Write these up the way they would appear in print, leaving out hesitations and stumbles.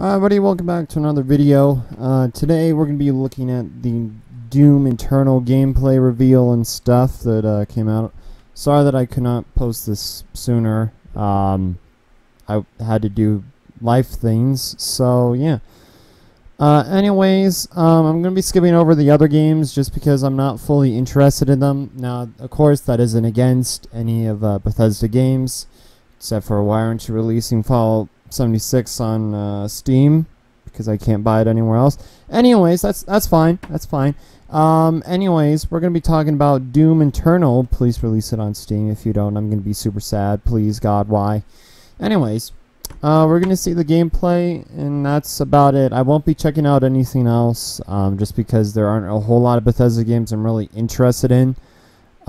Hi everybody, welcome back to another video. Today we're going to be looking at the Doom Eternal gameplay reveal and stuff that came out. Sorry that I could not post this sooner. I had to do life things, so yeah. Anyways, I'm going to be skipping over the other games just because I'm not fully interested in them. Now, of course, that isn't against any of Bethesda games, except for why aren't you releasing Fallout 76 on Steam, because I can't buy it anywhere else. Anyways, that's fine. That's fine. Anyways, we're going to be talking about Doom Eternal. Please release it on Steam. If you don't, I'm going to be super sad. Please, God, why? Anyways, we're going to see the gameplay, and that's about it. I won't be checking out anything else, just because there aren't a whole lot of Bethesda games I'm really interested in.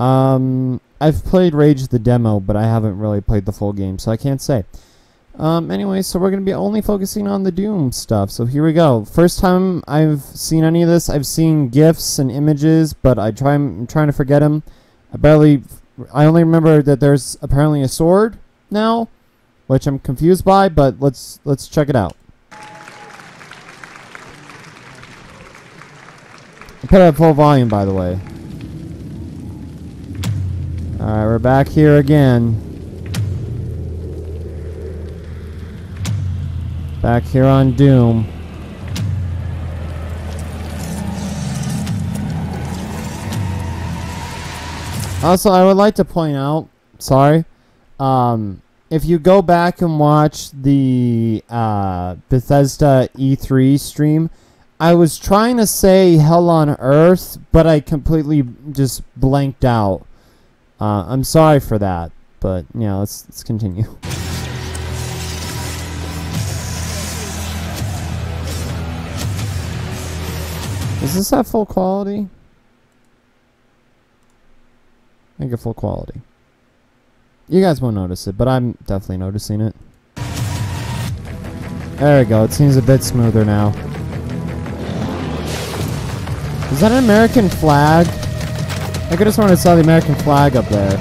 I've played Rage the demo, but I haven't really played the full game, so I can't say. Anyway, so we're going to be only focusing on the Doom stuff, so here we go. First time I've seen any of this, I've seen GIFs and images, but I'm trying to forget them. I only remember that there's apparently a sword now, which I'm confused by, but let's check it out. I put it at full volume, by the way. Alright, we're back here again. Back here on Doom. Also, I would like to point out, sorry, if you go back and watch the Bethesda E3 stream, I was trying to say Hell on Earth, but I completely just blanked out. I'm sorry for that, but yeah, let's continue. Is this at full quality? I think at full quality. You guys won't notice it, but I'm definitely noticing it. There we go. It seems a bit smoother now. Is that an American flag? I could have sworn I saw the American flag up there.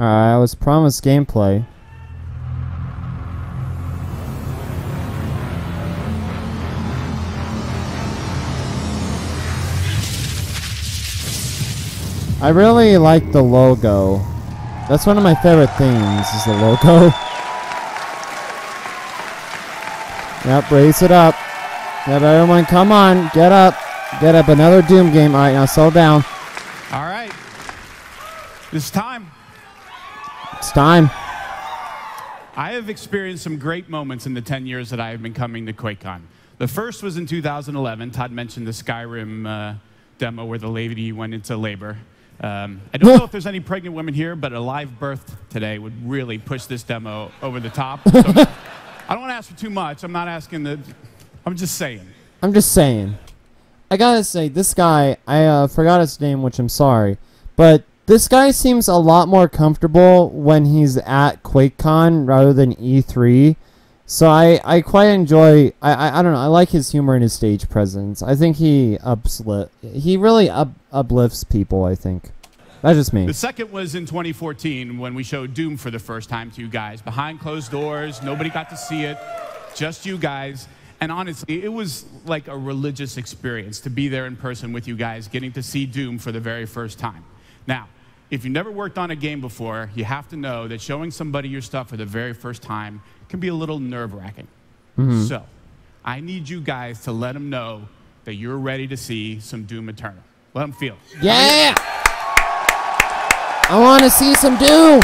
Alright, I was promised gameplay. I really like the logo. That's one of my favorite things, is the logo. Yep, raise it up. Yep, everyone, come on, get up. Get up, another Doom game. Alright, now slow down. Alright, it's time. It's time. I have experienced some great moments in the 10 years that I have been coming to QuakeCon. The first was in 2011. Todd mentioned the Skyrim demo where the lady went into labor. I don't know if there's any pregnant women here, but a live birth today would really push this demo over the top. So I don't want to ask for too much. I'm not asking the... I'm just saying. I'm just saying. I gotta say, this guy, I forgot his name, which I'm sorry, but... this guy seems a lot more comfortable when he's at QuakeCon rather than E3. So I quite enjoy... I don't know. I like his humor and his stage presence. I think he really uplifts people, I think. That's just me. The second was in 2014 when we showed Doom for the first time to you guys. Behind closed doors. Nobody got to see it. Just you guys. And honestly, it was like a religious experience to be there in person with you guys, getting to see Doom for the very first time. Now, if you've never worked on a game before, you have to know that showing somebody your stuff for the very first time can be a little nerve-wracking. Mm-hmm. So, I need you guys to let them know that you're ready to see some Doom Eternal. Let them feel it. Yeah! I want to see some Doom!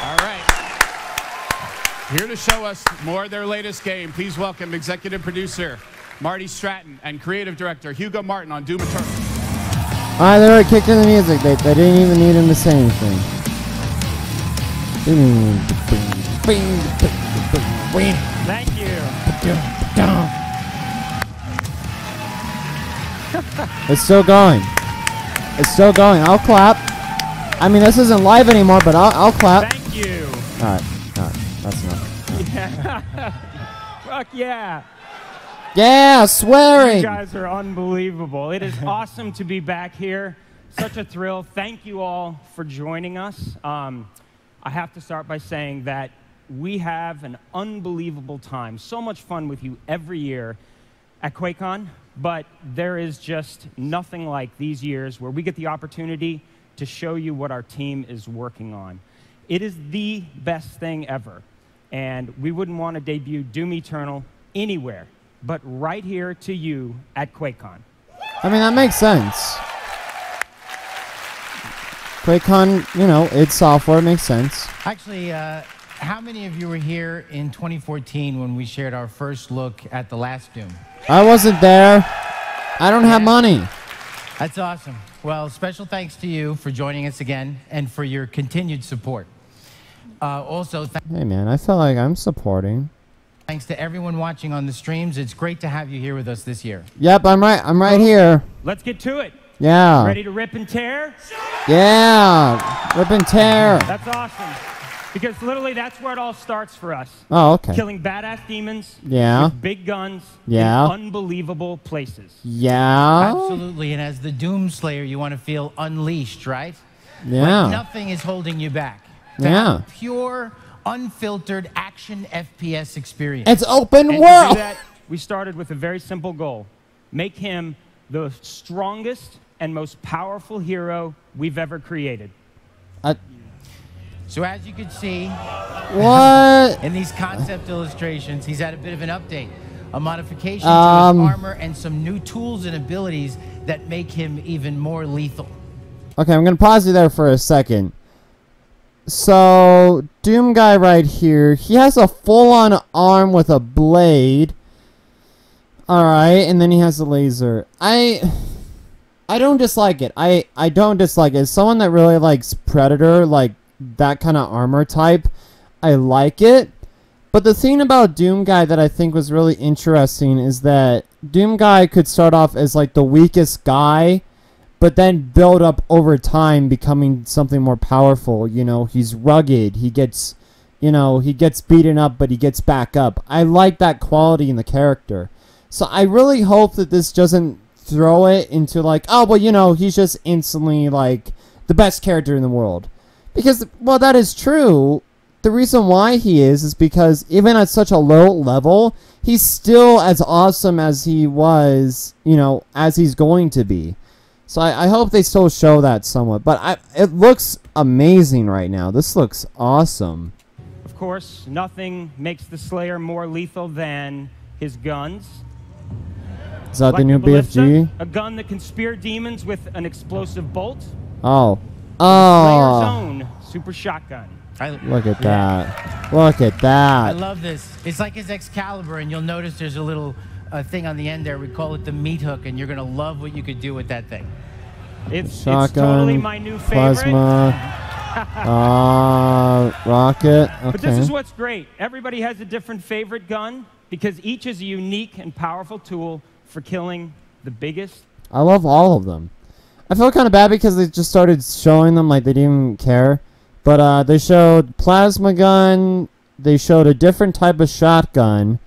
All right. Here to show us more of their latest game, please welcome executive producer Marty Stratton and creative director Hugo Martin on Doom Eternal. Alright, they already kicked in the music. They didn't even need him to say anything. Thank you. It's still going. It's still going. I'll clap. I mean, this isn't live anymore, but I'll clap. Thank you. All right, that's enough. Yeah. Fuck yeah. Yeah, swearing. You guys are unbelievable. It is awesome to be back here. Such a thrill. Thank you all for joining us. I have to start by saying that we have an unbelievable time. So much fun with you every year at QuakeCon, but there is just nothing like these years where we get the opportunity to show you what our team is working on. It is the best thing ever, and we wouldn't want to debut Doom Eternal anywhere but right here to you at QuakeCon. I mean, that makes sense. QuakeCon, you know, id Software makes sense. Actually, how many of you were here in 2014 when we shared our first look at the last Doom? I wasn't there. I don't have money. That's awesome. Well, special thanks to you for joining us again and for your continued support. Hey, man, I feel like I'm supporting. Thanks to everyone watching on the streams. It's great to have you here with us this year. Yep, I'm right here. Let's get to it. Yeah. Ready to rip and tear? Yeah. Rip and tear. That's awesome. Because literally that's where it all starts for us. Oh, okay. Killing badass demons. Yeah. With big guns. Yeah. In unbelievable places. Yeah. Absolutely. And as the Doom Slayer, you want to feel unleashed, right? Yeah. When nothing is holding you back. Yeah. Pure, unfiltered action FPS experience. It's open world. To do that, we started with a very simple goal. Make him the strongest and most powerful hero we've ever created. So as you can see, what in these concept illustrations, he's had a bit of an update, a modification to his armor, and some new tools and abilities that make him even more lethal. Okay, I'm going to pause you there for a second. So, Doom guy right here, he has a full-on arm with a blade. Alright, and then he has a laser. I don't dislike it. I don't dislike it. As someone that really likes Predator, like that kind of armor type, I like it. But the thing about Doom guy that I think was really interesting is that Doom guy could start off as like the weakest guy, but then build up over time becoming something more powerful. You know, he's rugged. He gets, you know, he gets beaten up, but he gets back up. I like that quality in the character. So I really hope that this doesn't throw it into like, oh, well, you know, he's just instantly like the best character in the world. Because, well, that is true. The reason why he is because even at such a low level, he's still as awesome as he was, you know, as he's going to be. So I hope they still show that somewhat. But it looks amazing right now. This looks awesome. Of course, nothing makes the Slayer more lethal than his guns. Is that the new BFG? A gun that can spear demons with an explosive bolt. Oh. Oh. Player's own super shotgun. Look at that. Look at that. I love this. It's like his Excalibur, and you'll notice there's a little thing on the end there. We call it the meat hook, and you're going to love what you could do with that thing. It's totally my new favorite. Plasma. Rocket. Okay. But this is what's great. Everybody has a different favorite gun, because each is a unique and powerful tool for killing the biggest. I love all of them. I feel kind of bad because they just started showing them like they didn't even care. But they showed plasma gun, they showed a different type of shotgun,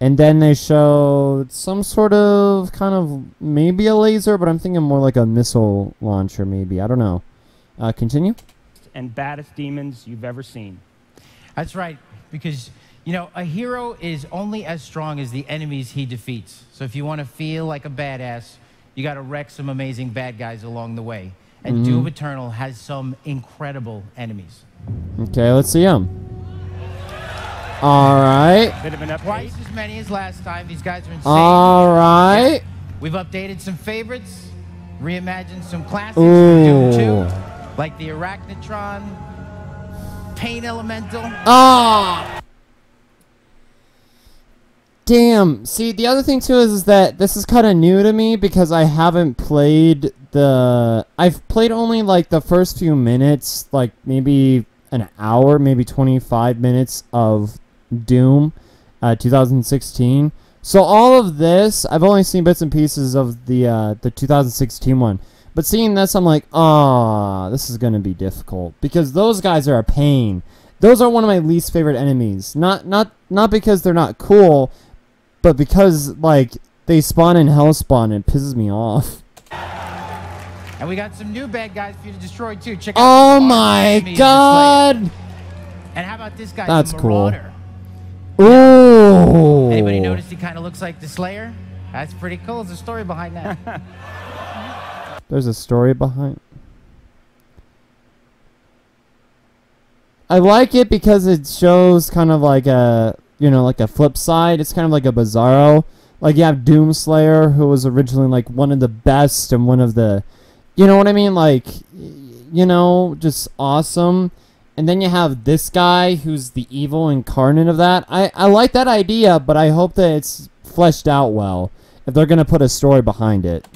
and then they showed some sort of kind of maybe a laser, but I'm thinking more like a missile launcher maybe. I don't know. Continue. And baddest demons you've ever seen. That's right, because... You know, a hero is only as strong as the enemies he defeats. So if you want to feel like a badass, you got to wreck some amazing bad guys along the way. And Doom Eternal has some incredible enemies. Okay, let's see him. All right. Twice as many as last time. These guys are insane. All right. We've updated some favorites, reimagined some classics from Doom 2, like the Arachnatron, Pain Elemental. Oh! Damn. See, the other thing, too, is that this is kind of new to me because I haven't played the... I've played only, like, the first few minutes, like, maybe an hour, maybe 25 minutes of Doom 2016. So all of this, I've only seen bits and pieces of the 2016 one. But seeing this, I'm like, ah, this is going to be difficult because those guys are a pain. Those are one of my least favorite enemies. Not because they're not cool, but because like they spawn in hellspawn and it pisses me off. And we got some new bad guys for you to destroy too. Check out oh my god! And how about this guy? That's cool. Ooh. Anybody notice he kind of looks like the Slayer? That's pretty cool. There's a story behind that. There's a story behind. I like it because it shows kind of like a, you know, like a flip side. It's kind of like a Bizarro. Like you have Doomslayer, who was originally like one of the best and one of the, you know what I mean? Like, you know, just awesome. And then you have this guy who's the evil incarnate of that. I like that idea, but I hope that it's fleshed out well if they're going to put a story behind it.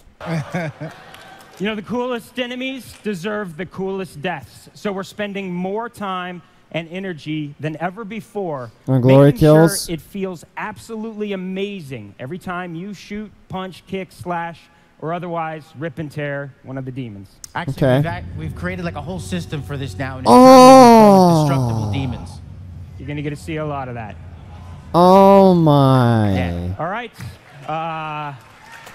You know, the coolest enemies deserve the coolest deaths. So we're spending more time and energy than ever before on glory kills. Sure it feels absolutely amazing every time you shoot, punch, kick, slash, or otherwise rip and tear one of the demons. Actually, okay. We've created like a whole system for this now. Oh! Destructible demons. You're going to get to see a lot of that. Oh, my. Yeah. All right.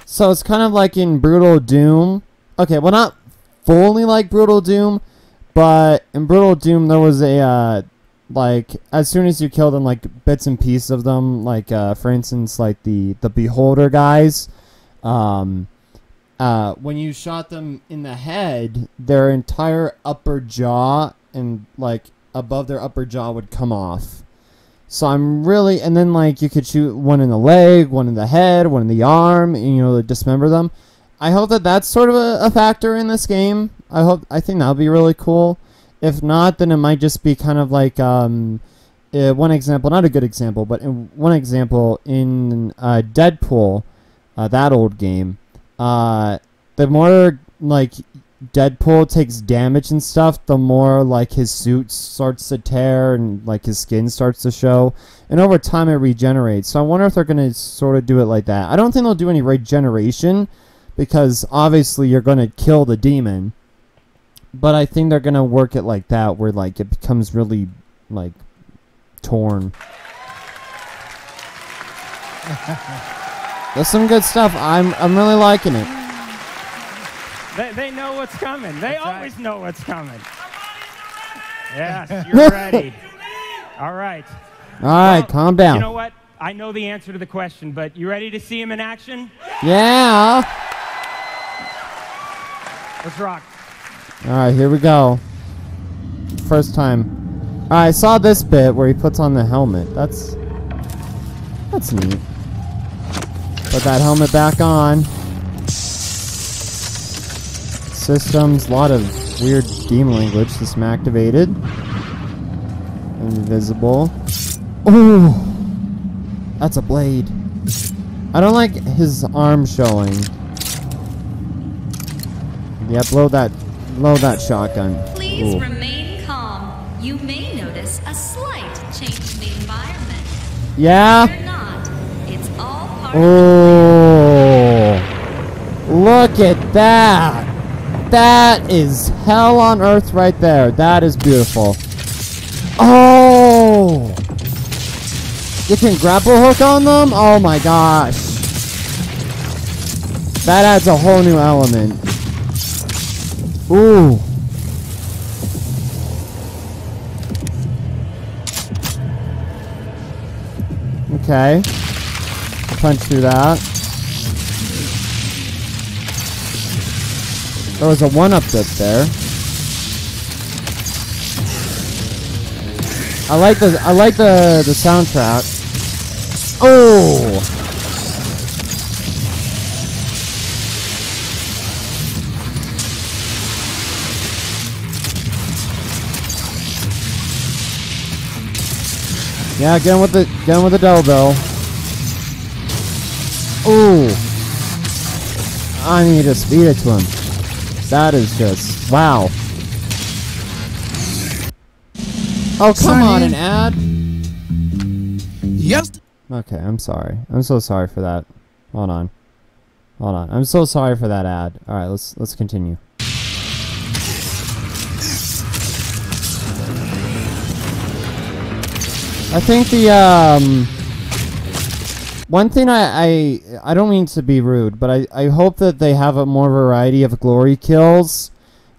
So it's kind of like in Brutal Doom. Okay, well, not fully like Brutal Doom, but in Brutal Doom, there was a, like, as soon as you killed them, like, bits and pieces of them, like, for instance, like, the Beholder guys, when you shot them in the head, their entire upper jaw and like above their upper jaw would come off. So I'm really, and then like you could shoot one in the leg, one in the head, one in the arm, and, you know, dismember them. I hope that that's sort of a factor in this game. I think that'll be really cool. If not, then it might just be kind of like one example, not a good example, but in one example in Deadpool, that old game. The more, like, Deadpool takes damage and stuff, the more, like, his suit starts to tear and, like, his skin starts to show. And over time, it regenerates. So I wonder if they're going to sort of do it like that. I don't think they'll do any regeneration because, obviously, you're going to kill the demon. But I think they're going to work it like that where, like, it becomes really, like, torn. That's some good stuff. I'm really liking it. They know what's coming. They always know what's coming. Yes, you're ready. All right. All right, calm down. You know what? I know the answer to the question, but you ready to see him in action? Yeah. Let's rock. All right, here we go. First time. All right, I saw this bit where he puts on the helmet. That's neat. Put that helmet back on. Systems, a lot of weird demon language. System activated. Invisible. Ooh! That's a blade. I don't like his arm showing. Yeah, blow that shotgun. Please Ooh. Remain calm. You may notice a slight change in the environment. Yeah. Oh, look at that. That is hell on earth right there. That is beautiful. Oh, you can grapple hook on them? Oh my gosh. That adds a whole new element. Ooh. Okay. Punch through that. There was a one-up dip there. I like the soundtrack. Oh! Yeah, get him with the dildo. Ooh, I need to speed it to him. That is just, wow. Oh, come on, an ad? Yes. Okay, I'm sorry. I'm so sorry for that. Hold on. Hold on. I'm so sorry for that ad. All right, let's continue. I think the one thing I don't mean to be rude, but I hope that they have a more variety of glory kills,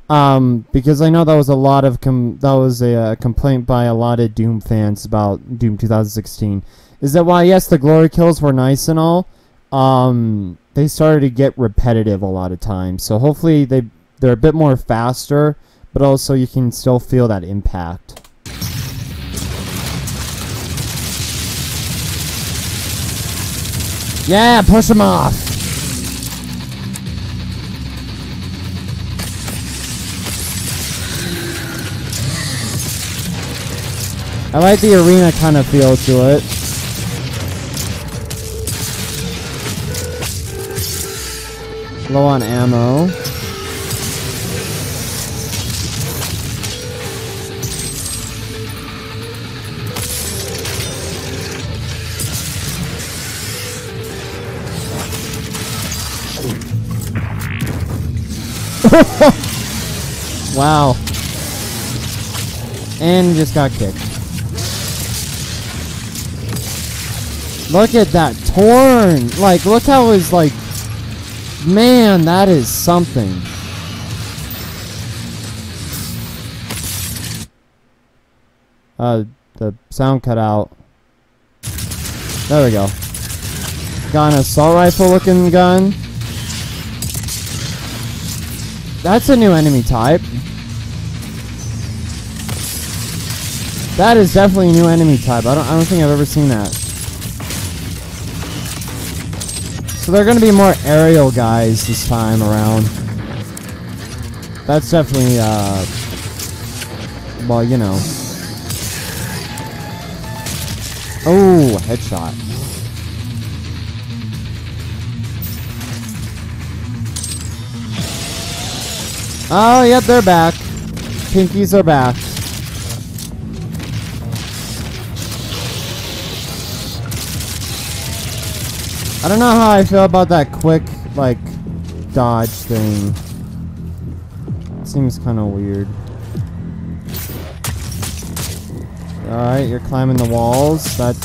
because I know that was a lot of that was a complaint by a lot of Doom fans about Doom 2016. Is that while yes, the glory kills were nice and all, they started to get repetitive a lot of times. So hopefully they're a bit more faster, but also you can still feel that impact. Yeah, push him off. I like the arena kind of feel to it. Low on ammo. Wow. And just got kicked. Look at that. Torn. Like, look how it was, like... Man, that is something. The sound cut out. There we go. Got an assault rifle looking gun. That's a new enemy type. That is definitely a new enemy type. I don't think I've ever seen that. So they're gonna be more aerial guys this time around. That's definitely well, you know. Oh, headshot. Oh, yep, they're back. Pinkies are back. I don't know how I feel about that quick, like, dodge thing. It seems kind of weird. Alright, you're climbing the walls. That's...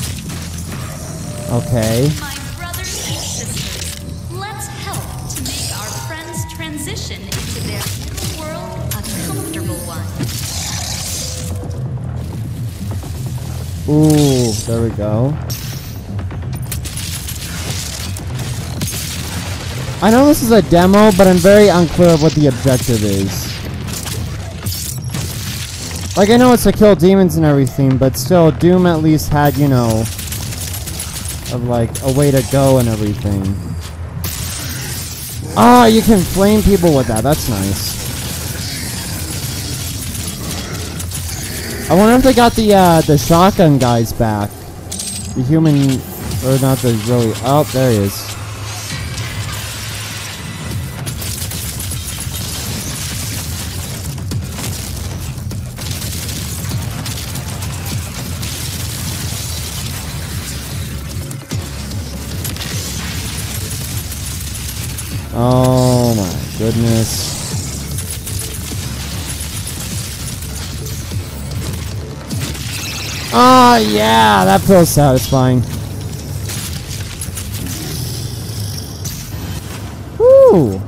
okay. Ooh, there we go. I know this is a demo, but I'm very unclear of what the objective is. Like, I know it's to kill demons and everything, but still, Doom at least had, you know, of like, a way to go and everything. Ah, you can flame people with that. That's nice. I wonder if they got the shotgun guys back. The human, or not the really. Oh, there he is. Oh my goodness. Oh, yeah, that feels satisfying. Woo!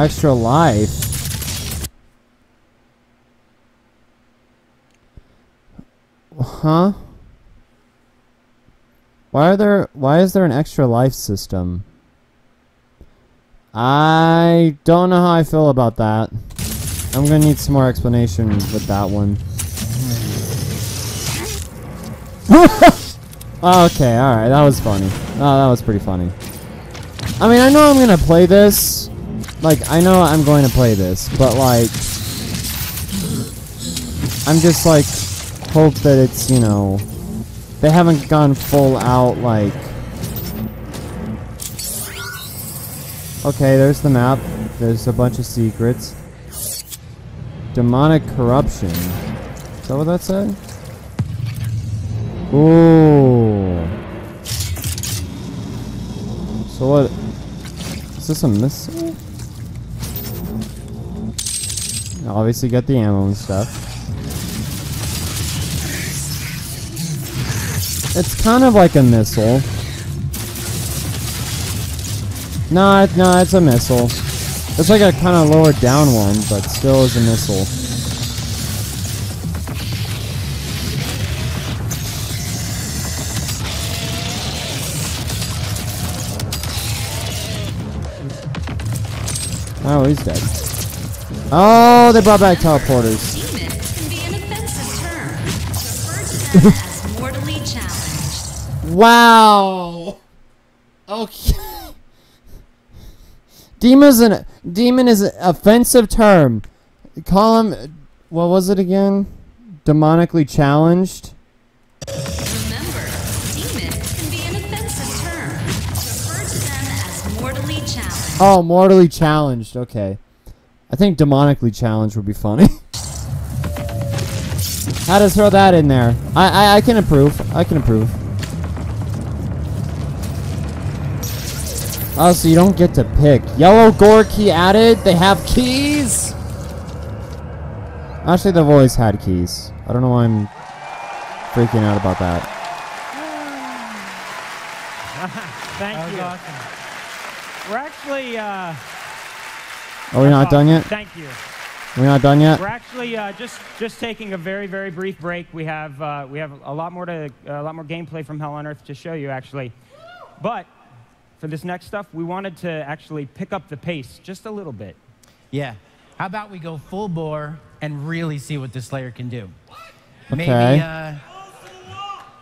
Extra life. Huh? Why is there an extra life system? I don't know how I feel about that. I'm gonna need some more explanation with that one. Okay, alright, that was funny. Oh, that was pretty funny. I mean, I know I'm gonna play this. Like, I know I'm going to play this, but like... I'm just like... hope that it's, you know... They haven't gone full out, like... Okay, there's the map. There's a bunch of secrets. Demonic corruption. that what that said? Ooh. So what? Is this a missile? Obviously got the ammo and stuff. It's kind of like a missile. Nah, it's a missile. It's like a kind of lower down one, but still is a missile. Oh, he's dead. Oh, they brought back teleporters. Wow. Okay. Demon is an offensive term. Call him, what was it again? Demonically challenged. Remember, demon can be an offensive term. Refer to them as mortally challenged. Oh, mortally challenged. Okay. I think demonically challenged would be funny. How to throw that in there? I can approve. I can approve. Oh, so you don't get to pick. Yellow gore key added. They have keys. Actually, they've always had keys. I don't know why I'm freaking out about that. Thank you. Awesome. We're actually. Are we not done yet? Thank you. We're not done yet. We're actually just taking a very, very brief break. We have a lot more gameplay from Hell on Earth to show you actually, but. For this next stuff, we wanted to actually pick up the pace just a little bit. Yeah. How about we go full bore and really see what this Slayer can do? Okay. Maybe a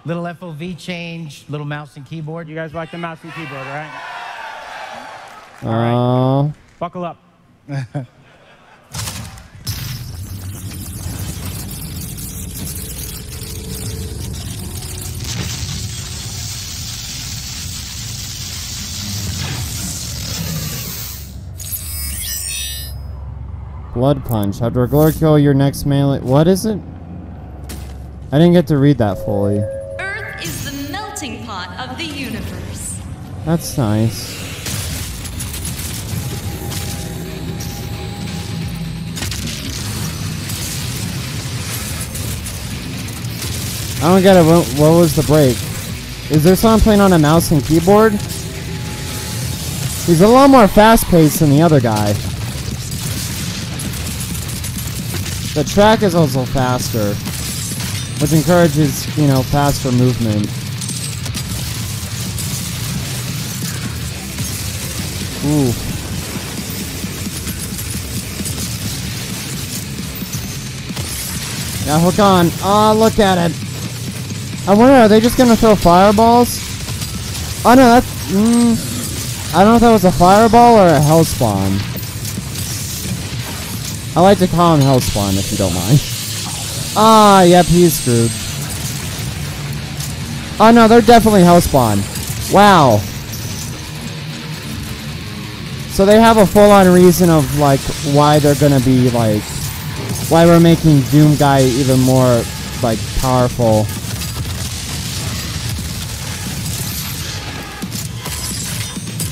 little FOV change, little mouse and keyboard. You guys like the mouse and keyboard, right? All right. Buckle up. Blood punch. After a glory kill, your next melee. What is it? I didn't get to read that fully. Earth is the melting pot of the universe. That's nice. I don't get it. What was the break? Is there someone playing on a mouse and keyboard? He's a lot more fast-paced than the other guy. The track is also faster, which encourages, you know, faster movement. Ooh. Now hook on. Oh, look at it. I wonder, are they just gonna throw fireballs? Oh no, that's... I don't know if that was a fireball or a hellspawn. I like to call him Hellspawn, if you don't mind. Ah, yep, he's screwed. Oh no, they're definitely Hellspawn. Wow. So they have a full-on reason of, like, why they're gonna be, like... Why we're making Doom Guy even more, like, powerful.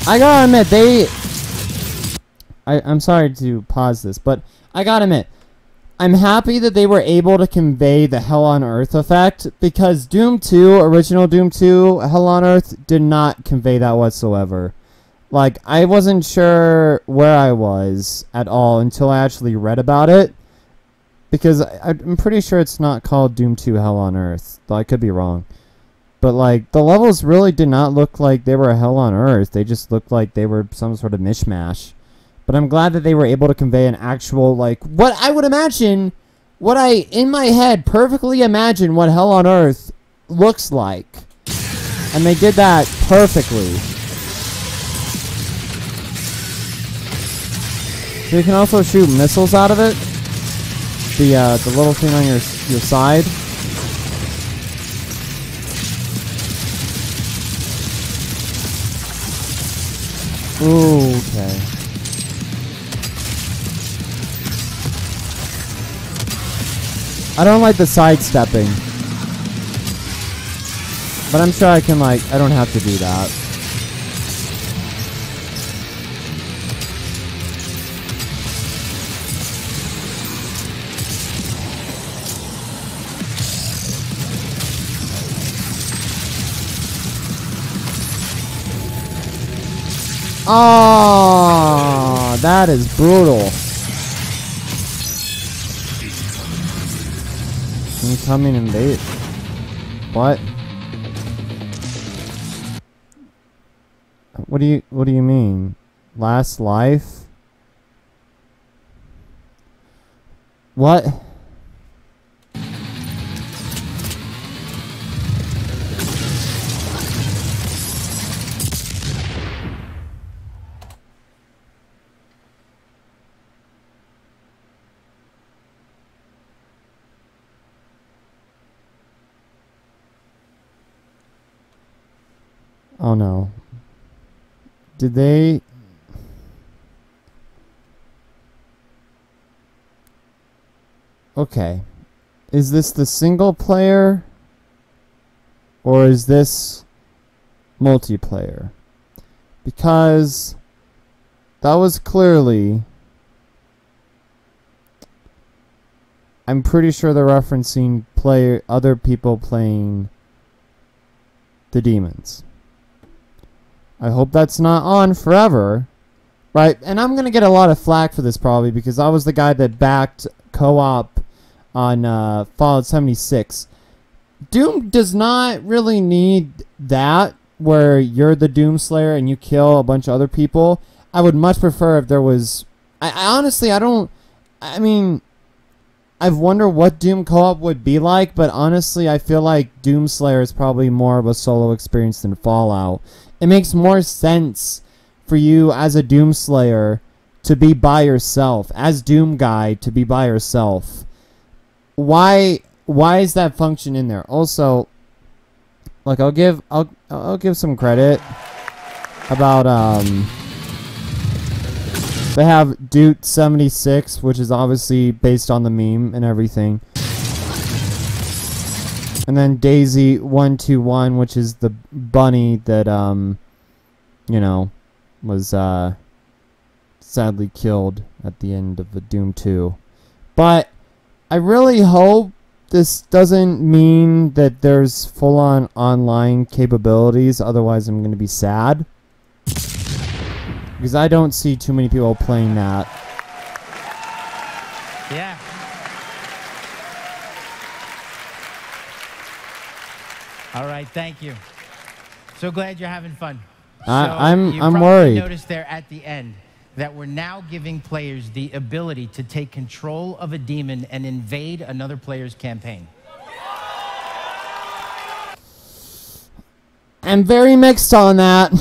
I gotta admit, they... I'm sorry to pause this, but... I gotta admit, I'm happy that they were able to convey the Hell on Earth effect, because Doom 2, original Doom 2, Hell on Earth did not convey that whatsoever. Like, I wasn't sure where I was at all until I actually read about it, because I'm pretty sure it's not called Doom 2 Hell on Earth, though I could be wrong. But, like, the levels really did not look like they were Hell on Earth, they just looked like they were some sort of mishmash. But I'm glad that they were able to convey an actual, like, what I would imagine, what I, in my head, perfectly imagine what Hell on Earth looks like. And they did that perfectly. So you can also shoot missiles out of it. The little thing on your side. Ooh, okay. I don't like the sidestepping. But I'm sure I can, like, I don't have to do that. Oh, that is brutal. I'm coming in late. What? What do you mean? Last life? What? Oh no. Did they? Okay. Is this the single player? Or is this multiplayer? Because that was clearly, I'm pretty sure they're referencing other people playing the demons. I hope that's not on forever, right? And I'm going to get a lot of flack for this probably because I was the guy that backed co-op on Fallout 76. Doom does not really need that where you're the Doom Slayer and you kill a bunch of other people. I would much prefer if there was... I honestly, I don't... I mean, I've wondered what Doom co-op would be like, but honestly, I feel like Doom Slayer is probably more of a solo experience than Fallout. It makes more sense for you as a Doom Slayer to be by yourself, as Doom Guy to be by yourself. Why is that function in there? Also, like I'll give some credit about they have Doom 76, which is obviously based on the meme and everything. And then Daisy 121, which is the bunny that, you know, was sadly killed at the end of the Doom 2. But I really hope this doesn't mean that there's full-on online capabilities. Otherwise, I'm going to be sad. Because I don't see too many people playing that. Yeah. All right, thank you. So glad you're having fun. I'm worried. You noticed there at the end that we're now giving players the ability to take control of a demon and invade another player's campaign. I'm very mixed on that.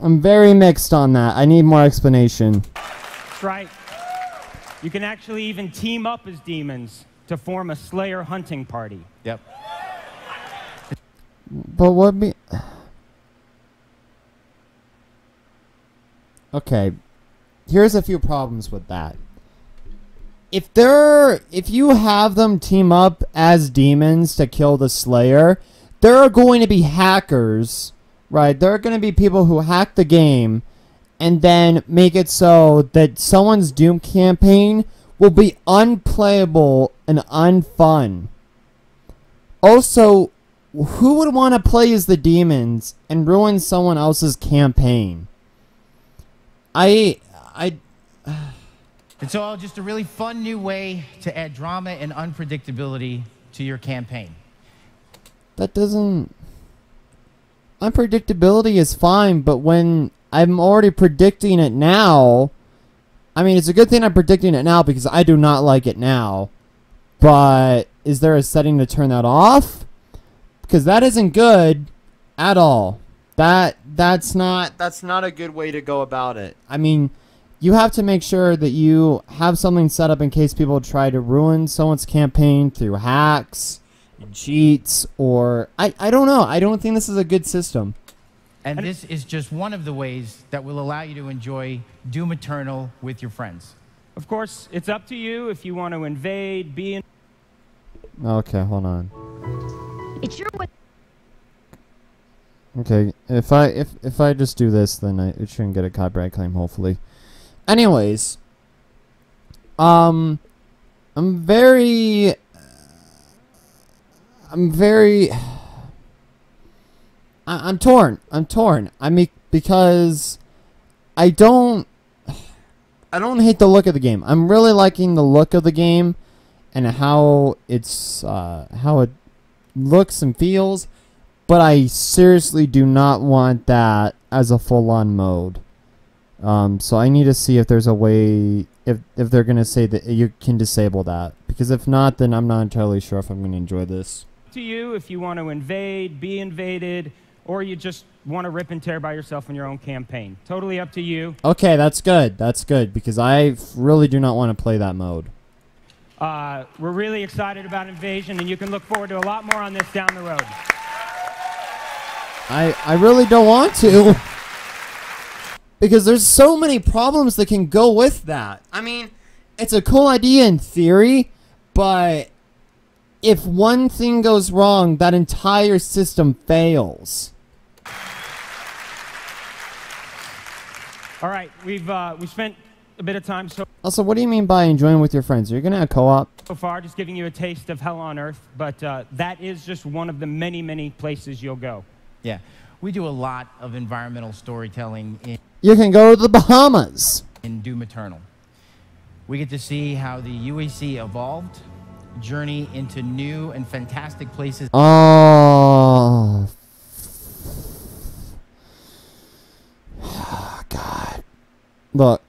I'm very mixed on that. I need more explanation. That's right. You can actually even team up as demons to form a Slayer hunting party. Yep. But what be... Okay. Here's a few problems with that. If you have them team up as demons to kill the Slayer, there are going to be hackers, right? There are going to be people who hack the game and then make it so that someone's Doom campaign will be unplayable and unfun. Also... who would want to play as the demons and ruin someone else's campaign? It's all just a really fun new way to add drama and unpredictability to your campaign. That doesn't... Unpredictability is fine, but when I'm already predicting it now... I mean, it's a good thing I'm predicting it now because I do not like it now. But is there a setting to turn that off? Because that isn't good at all. That's not a good way to go about it. I mean, you have to make sure that you have something set up in case people try to ruin someone's campaign through hacks and cheats, or I don't know. I don't think this is a good system. And this is just one of the ways that will allow you to enjoy Doom Eternal with your friends. Of course, it's up to you if you want to invade, be in... Okay, hold on. It's your way. Okay, if I just do this, then it shouldn't get a copyright claim, hopefully. Anyways, I'm torn. I'm torn. I mean, because I don't hate the look of the game. I'm really liking the look of the game and how it's how it looks and feels, but I seriously do not want that as a full-on mode. So I need to see if there's a way if they're gonna say that you can disable that, because if not, then I'm not entirely sure if I'm gonna enjoy this. To you, if you want to invade, be invaded, or you just want to rip and tear by yourself in your own campaign. Totally up to you. Okay, that's good. That's good, because I really do not want to play that mode. We're really excited about Invasion, and you can look forward to a lot more on this down the road. I really don't want to, because there's so many problems that can go with that. I mean, it's a cool idea in theory, but if one thing goes wrong, that entire system fails. All right, we've spent a bit of time. So also, what do you mean by enjoying with your friends? Are you gonna have co-op? So far, just giving you a taste of hell on earth, but that is just one of the many places you'll go. Yeah, we do a lot of environmental storytelling. You can go to the Bahamas. In Doom Eternal, we get to see how the UAC evolved, journey into new and fantastic places. Oh. Oh God. Look.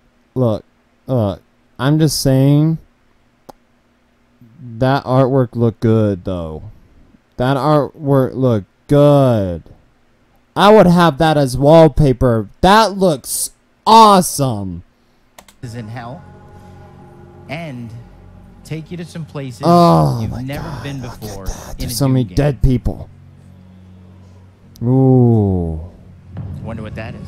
I'm just saying that artwork looked good though. That artwork looked good. I would have that as wallpaper. That looks awesome. This is in hell. And take you to some places you've never been before. There's so many dead people. Ooh. Wonder what that is.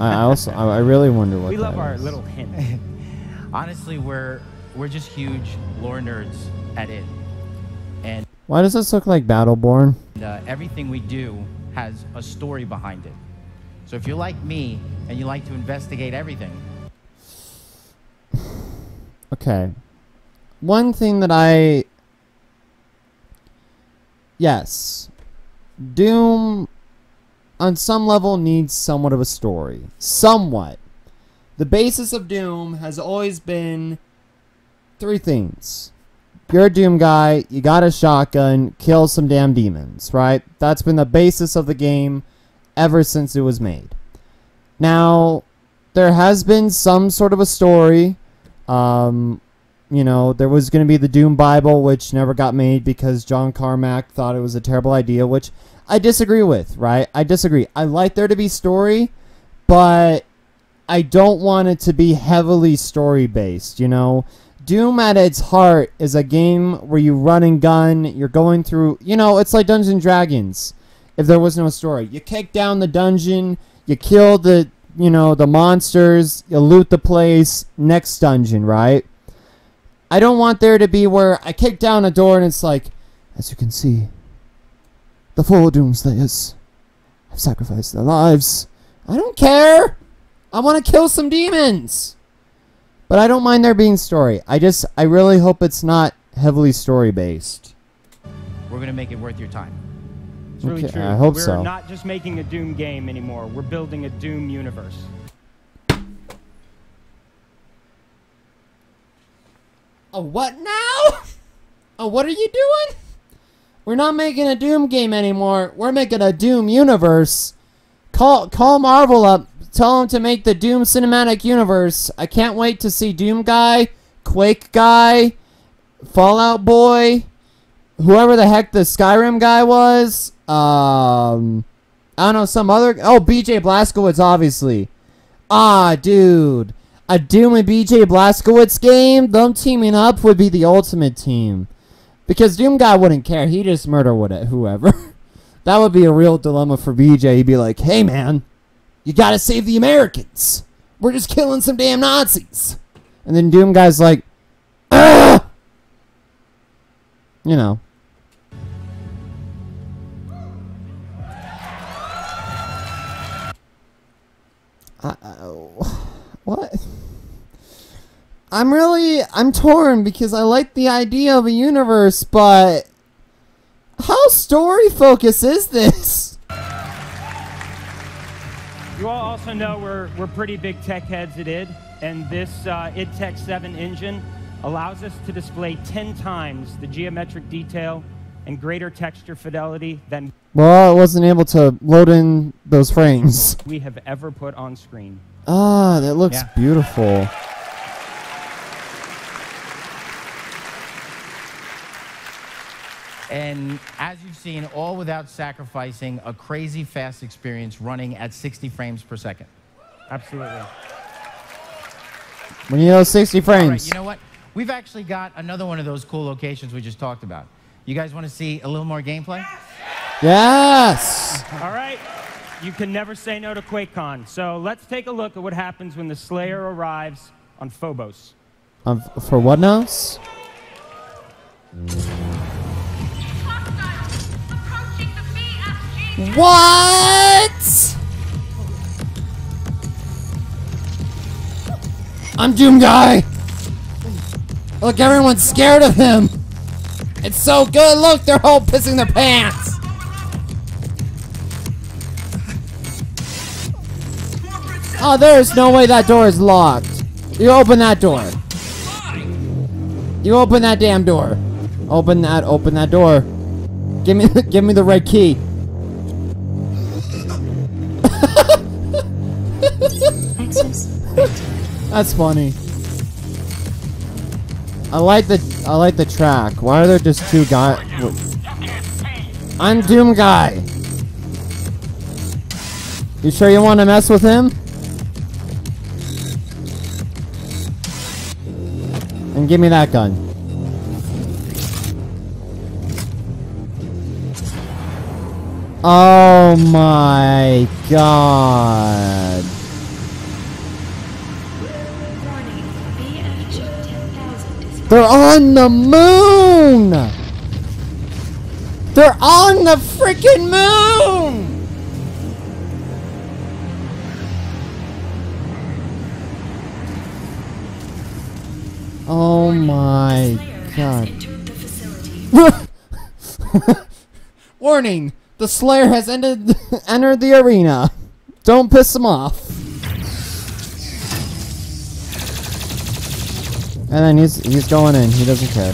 I really wonder what that is. We love our little hint. Honestly, we're just huge lore nerds at it. And why does this look like Battleborn? Everything we do has a story behind it. So if you're like me and you like to investigate everything. Okay. One thing that yes, Doom on some level needs somewhat of a story. Somewhat. The basis of Doom has always been three things. You're a Doom guy, you got a shotgun, kill some damn demons, right? That's been the basis of the game ever since it was made. Now, there has been some sort of a story. You know, there was going to be the Doom Bible, which never got made because John Carmack thought it was a terrible idea, which I disagree with, right? I disagree. I like there to be story, but I don't want it to be heavily story-based, you know? Doom at its heart is a game where you run and gun, you're going through, you know, it's like Dungeons & Dragons if there was no story. You kick down the dungeon, you kill the, you know, the monsters, you loot the place, next dungeon, right? I don't want there to be where I kick down a door and it's like, as you can see, the four doomslayers have sacrificed their lives. I don't care. I want to kill some demons. But I don't mind there being story. I really hope it's not heavily story-based. We're going to make it worth your time. It's really true. I hope so. We're not just making a Doom game anymore. We're building a Doom universe. A what now? Oh, what are you doing? We're not making a Doom game anymore. We're making a Doom universe. Call Marvel up. Tell them to make the Doom cinematic universe. I can't wait to see Doom guy, Quake guy, Fallout boy, whoever the heck the Skyrim guy was. I don't know, some other. Oh, BJ Blazkowicz, obviously. Ah, dude. A Doom and BJ Blazkowicz game, them teaming up would be the ultimate team. Because Doom guy wouldn't care. He'd just murder whoever. That would be a real dilemma for BJ. He'd be like, hey, man, you got to save the Americans. We're just killing some damn Nazis. And then Doom guy's like, you know. What? I'm torn because I like the idea of a universe, but how story focused is this? You all also know we're pretty big tech heads at id, and this id Tech 7 engine allows us to display 10 times the geometric detail and greater texture fidelity than... Well, I wasn't able to load in those frames. ...we have ever put on screen. Ah, that looks beautiful. And as you've seen, all without sacrificing a crazy fast experience running at 60 frames per second. Absolutely. When you know 60 frames. All right, you know what? We've actually got another one of those cool locations we just talked about. You guys want to see a little more gameplay? Yes! Yes! All right. You can never say no to QuakeCon. So let's take a look at what happens when the Slayer arrives on Phobos. For what now? What? I'm Doom Guy. Look, everyone's scared of him. It's so good. Look, they're all pissing their pants. Oh, there's no way that door is locked. You open that door. You open that damn door. Open that door. Give me the red key. That's funny. I like the track. Why are there just two guys? I'm Doom Guy. You sure you want to mess with him? And give me that gun. Oh my God. They're on the moon! They're on the freaking moon! Oh my God. Warning! The Slayer has entered the arena. Don't piss him off. And then he's going in. He doesn't care.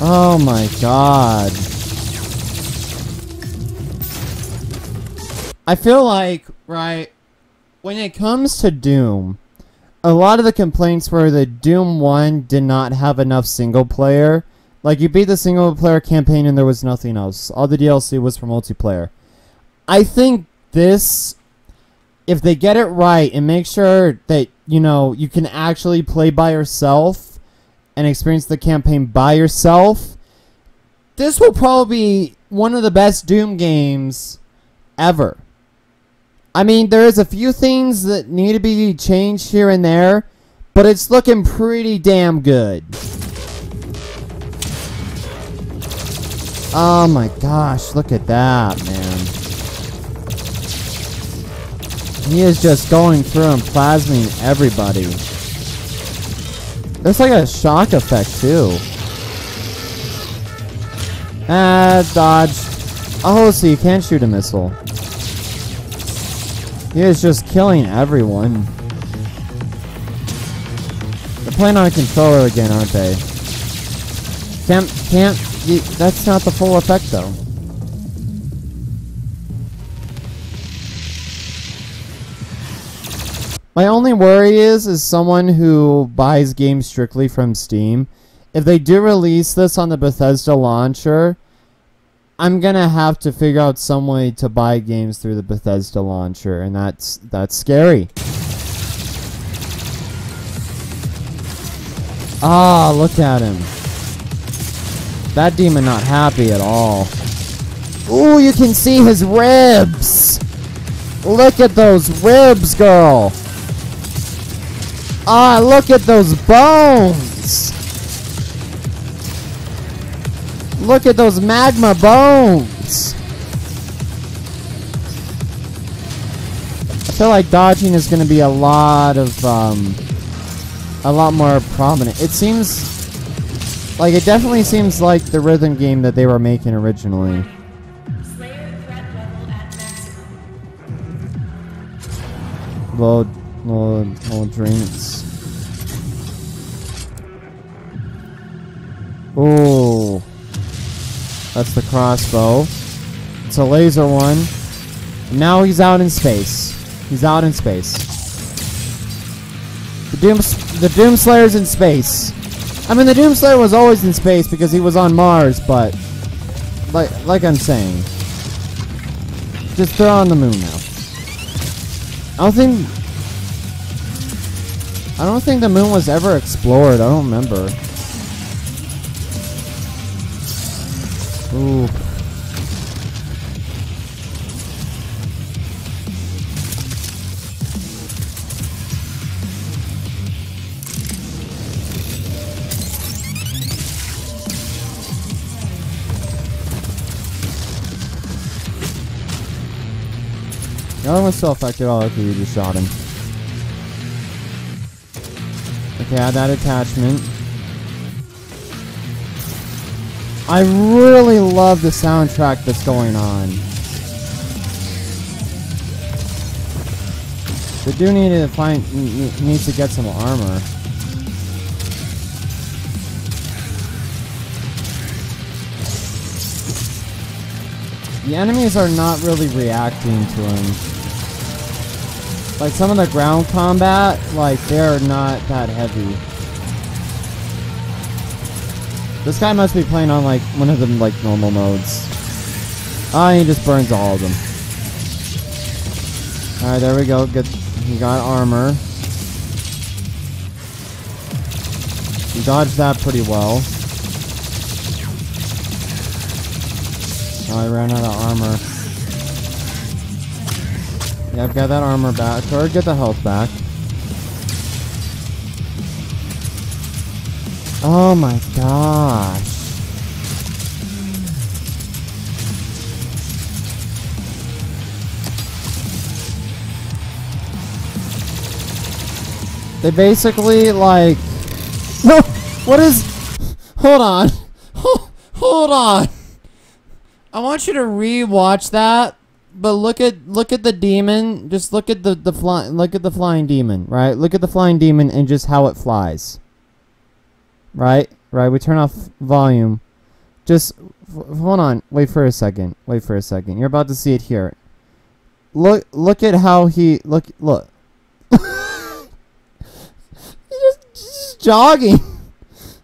Oh my God. I feel like, right, when it comes to Doom, a lot of the complaints were that Doom 1 did not have enough single player. Like, you beat the single player campaign and there was nothing else. All the DLC was for multiplayer. I think this, if they get it right and make sure that, you know, you can actually play by yourself and experience the campaign by yourself, this will probably be one of the best Doom games ever. I mean, there is a few things that need to be changed here and there, but it's looking pretty damn good. Oh my gosh, look at that, man. He is just going through and plasming everybody. There's like a shock effect too. Ah, dodge. Oh, so you can shoot a missile. He is just killing everyone. They're playing on a controller again, aren't they? Can't. That's not the full effect though. My only worry is someone who buys games strictly from Steam. If they do release this on the Bethesda launcher, I'm gonna have to figure out some way to buy games through the Bethesda launcher, and that's scary. Ah, look at him. That demon not happy at all. Ooh, you can see his ribs. Look at those ribs, girl. Ah, look at those bones! Look at those magma bones! I feel like dodging is going to be a lot more prominent. It seems like, it definitely seems like the rhythm game that they were making originally. Little drinks. Ooh. That's the crossbow. It's a laser one. And now he's out in space. He's out in space. The Doomslayer's in space. I mean, the Doomslayer was always in space because he was on Mars, but like I'm saying, just throw on the moon now. I don't think the moon was ever explored. I don't remember. Ooh. The other one's still affected. Oh, okay, you just shot him. Okay, add that attachment. I really love the soundtrack that's going on. They do need to get some armor. The enemies are not really reacting to him. Like, some of the ground combat, like, they're not that heavy. This guy must be playing on, like, one of them, like, normal modes. Ah, he just burns all of them. Alright, there we go. Good. He got armor. He dodged that pretty well. Oh, I ran out of armor. Yeah, I've got that armor back. Or get the health back. Oh my gosh. They basically like... No! What is... Hold on. Hold on. I want you to re-watch that, but look at the demon. Just look at the flying demon, right? Look at the flying demon and just how it flies. Right, we turn off volume. Just, hold on, wait for a second. You're about to see it here. Look at how he, look. He's just jogging.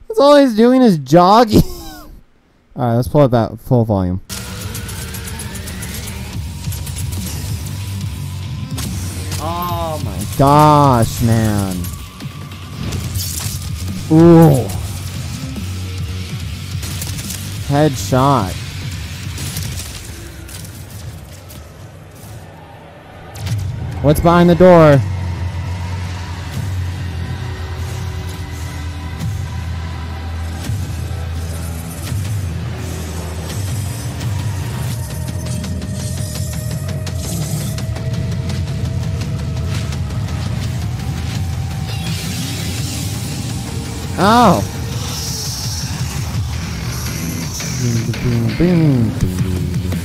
That's all he's doing is jogging. Alright, let's pull it back, full volume. Oh my gosh, man. Ooh. Headshot. What's behind the door? Oh!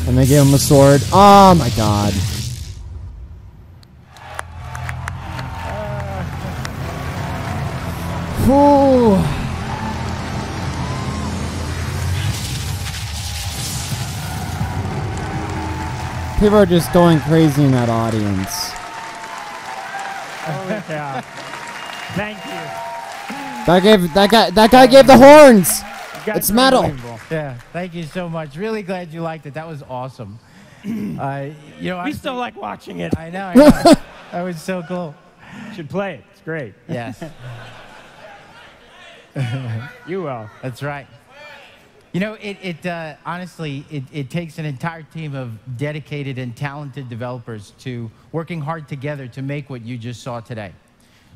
And they gave him a sword. Oh my god. Whew. People are just going crazy in that audience. Oh, yeah. Thank you. That guy gave the horns. It's metal. Yeah, thank you so much. Really glad you liked it. That was awesome. You know, we still like watching it. I know. That was so cool. Should play it. It's great. Yes. You will. That's right. You know, honestly, it takes an entire team of dedicated and talented developers working hard together to make what you just saw today.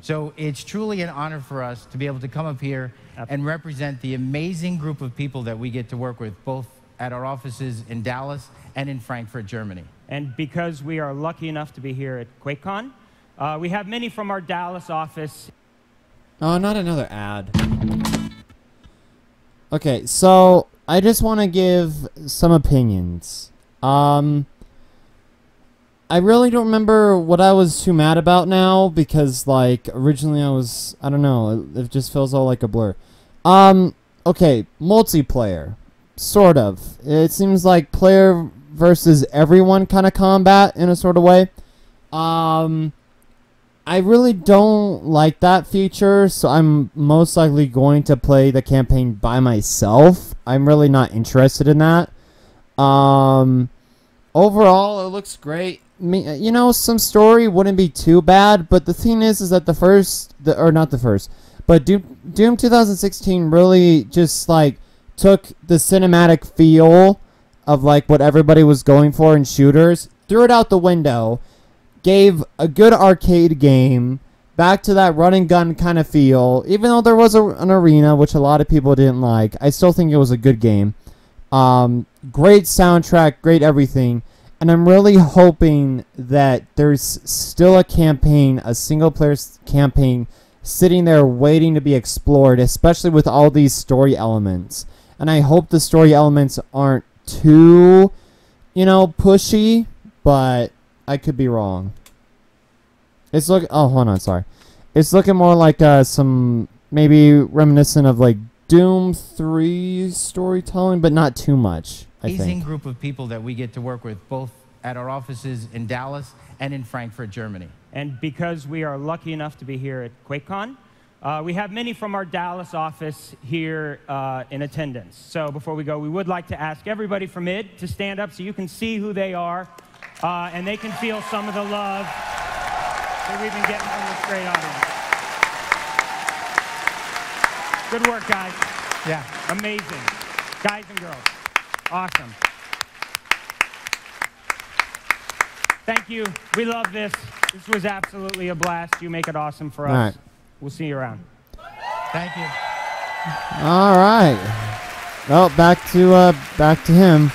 So it's truly an honor for us to be able to come up here and represent the amazing group of people that we get to work with, both at our offices in Dallas and in Frankfurt, Germany. And because we are lucky enough to be here at QuakeCon, we have many from our Dallas office. Oh, not another ad. Okay, so I just want to give some opinions. I really don't remember what I was too mad about now, because, like, originally I was, I don't know, it just feels all like a blur. Okay, multiplayer. Sort of. It seems like player versus everyone kind of combat in a sort of way. I really don't like that feature, so I'm most likely going to play the campaign by myself. I'm really not interested in that. Overall, it looks great. You know, some story wouldn't be too bad, but the thing is that Doom 2016 really just, like, took the cinematic feel of, like, what everybody was going for in shooters, threw it out the window, gave a good arcade game, back to that run and gun kind of feel, even though there was an arena, which a lot of people didn't like. I still think it was a good game. Great soundtrack, great everything. And I'm really hoping that there's still a campaign, a single-player campaign, sitting there waiting to be explored, especially with all these story elements. And I hope the story elements aren't too, you know, pushy, but I could be wrong. It's look. Oh, hold on, sorry. It's looking more like some, maybe reminiscent of, like, Doom 3 storytelling, but not too much. Amazing group of people that we get to work with, both at our offices in Dallas and in Frankfurt, Germany. And because we are lucky enough to be here at QuakeCon, we have many from our Dallas office here in attendance. So before we go, we would like to ask everybody from id to stand up so you can see who they are and they can feel some of the love that we've been getting from this great audience. Good work, guys. Yeah. Amazing. Guys and girls. Awesome. Thank you. We love this. This was absolutely a blast. You make it awesome for us. All right. We'll see you around. Thank you. All right. Well, back to him.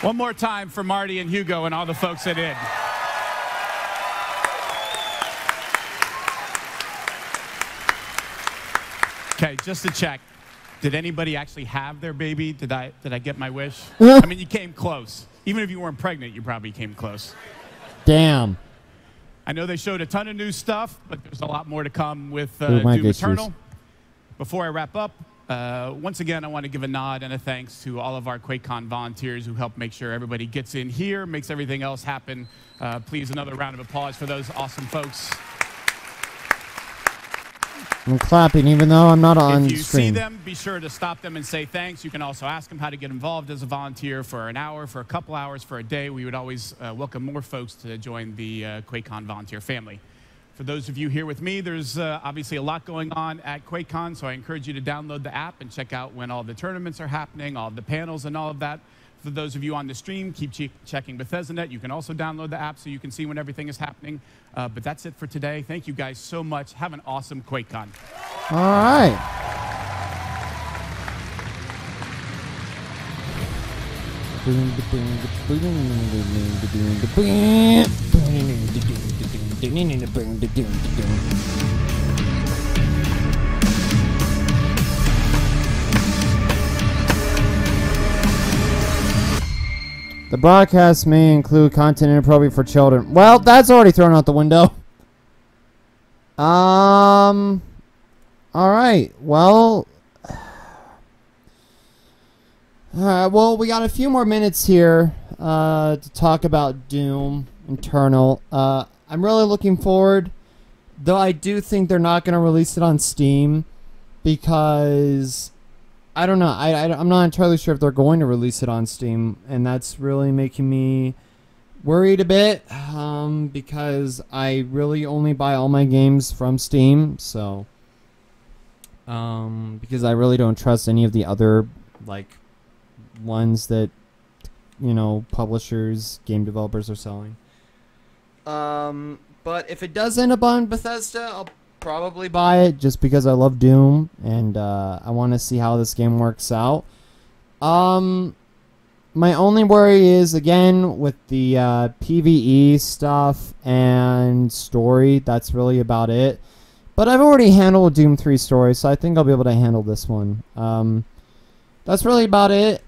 One more time for Marty and Hugo and all the folks at id. Okay, just to check. Did anybody actually have their baby? Did I get my wish? I mean, you came close. Even if you weren't pregnant, you probably came close. Damn. I know they showed a ton of new stuff, but there's a lot more to come with Doom Eternal. Before I wrap up, once again, I want to give a nod and a thanks to all of our QuakeCon volunteers who help make sure everybody gets in here, makes everything else happen. Please, another round of applause for those awesome folks. I'm clapping even though I'm not on screen. If you see them, be sure to stop them and say thanks. You can also ask them how to get involved as a volunteer for an hour, for a couple hours, for a day. We would always welcome more folks to join the QuakeCon volunteer family. For those of you here with me, there's obviously a lot going on at QuakeCon, so I encourage you to download the app and check out when all the tournaments are happening, all the panels and all of that. For those of you on the stream, keep checking Bethesda.net. You can also download the app so you can see when everything is happening. But that's it for today. Thank you guys so much. Have an awesome QuakeCon. All right. The broadcast may include content inappropriate for children. Well, that's already thrown out the window. All right. Well. Well, we got a few more minutes here to talk about Doom Eternal. I'm really looking forward, though I do think they're not going to release it on Steam because... I don't know. I'm not entirely sure if they're going to release it on Steam, and that's really making me worried a bit because I really only buy all my games from Steam, so because I really don't trust any of the other ones that publishers, game developers are selling. But if it does end up on Bethesda, I'll probably buy it just because I love Doom and I want to see how this game works out. My only worry is, again, with the PvE stuff and story, that's really about it. But I've already handled Doom 3 story, so I think I'll be able to handle this one. That's really about it.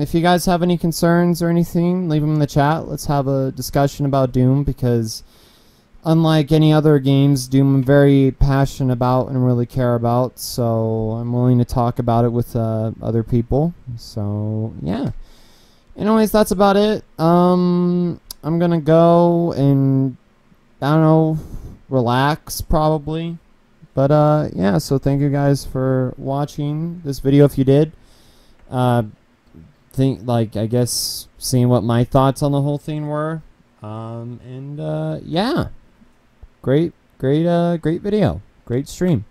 If you guys have any concerns or anything, leave them in the chat. Let's have a discussion about Doom, because unlike any other games, Doom I'm very passionate about and really care about, so I'm willing to talk about it with other people. So, yeah. Anyways, that's about it. I'm gonna go and, I don't know, relax probably. But yeah, so thank you guys for watching this video if you did. I guess seeing what my thoughts on the whole thing were. Yeah. Great video. Great stream.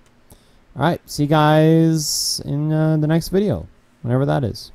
All right, see you guys in the next video, whenever that is.